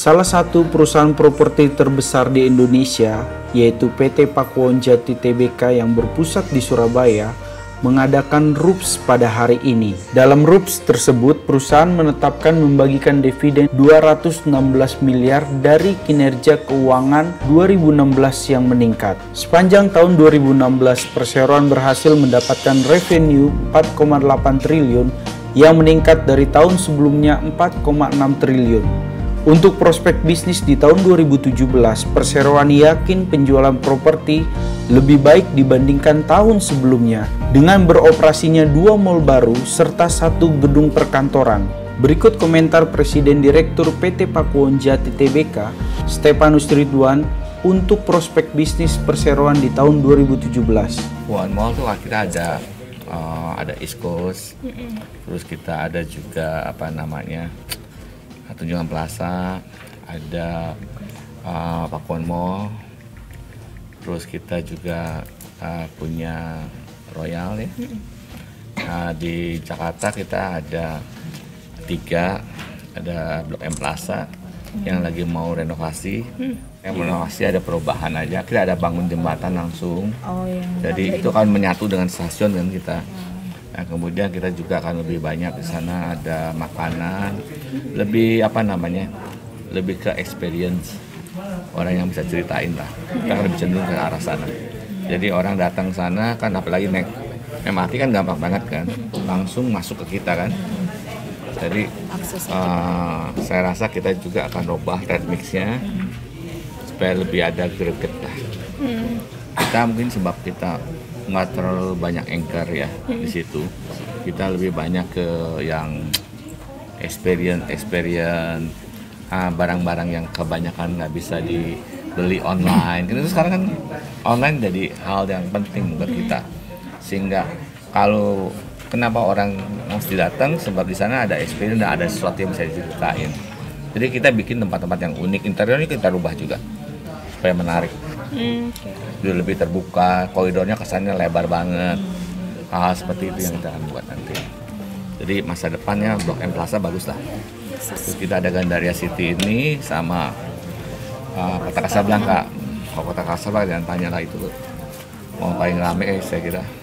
Salah satu perusahaan properti terbesar di Indonesia, yaitu PT Pakuwon Jati Tbk yang berpusat di Surabaya, mengadakan RUPS pada hari ini. Dalam RUPS tersebut, perusahaan menetapkan membagikan dividen 216 miliar dari kinerja keuangan 2016 yang meningkat. Sepanjang tahun 2016, perseroan berhasil mendapatkan revenue 4,8 triliun yang meningkat dari tahun sebelumnya 4,6 triliun. Untuk prospek bisnis di tahun 2017, perseroan yakin penjualan properti lebih baik dibandingkan tahun sebelumnya dengan beroperasinya 2 mal baru serta 1 gedung perkantoran. Berikut komentar Presiden Direktur PT Pakuwon Jati Tbk, Stephanus Ridwan, untuk prospek bisnis perseroan di tahun 2017. Pakuan Mall tuh akhirnya ada East Coast, terus kita ada juga Tunjungan Plaza, ada Pakuan Mall, terus kita juga punya Royal ya. Nah, di Jakarta kita ada 3, ada Blok M Plaza yang lagi mau renovasi. Yang renovasi ada perubahan aja, kita ada bangun jembatan langsung. Jadi itu kan menyatu dengan stasiun kan kita. Nah, kemudian kita juga akan lebih banyak di sana, ada makanan, lebih lebih ke experience, orang yang bisa ceritain lah. Kita akan lebih cenderung ke arah sana. Jadi orang datang sana kan, apalagi naik MRT kan gampang banget kan, langsung masuk ke kita kan. Jadi saya rasa kita juga akan rubah red mixnya supaya lebih ada greget lah. Kita mungkin sebab kita nggak terlalu banyak anchor ya di situ, kita lebih banyak ke yang experience, barang-barang yang kebanyakan nggak bisa dibeli online. Itu sekarang kan online jadi hal yang penting buat kita, sehingga kalau kenapa orang mesti datang sebab di sana ada experience dan ada sesuatu yang bisa diceritain. Jadi kita bikin tempat-tempat yang unik, interiornya kita rubah juga supaya menarik. Dia lebih terbuka, koridornya kesannya lebar banget. Hal seperti itu yang kita akan buat nanti. Jadi masa depannya Blok M Plaza bagus lah. Terus kita ada Gandaria City ini sama Kota Kasablanka. Kalau Kota Kasablanka jangan tanya lah, itu mau paling rame saya kira.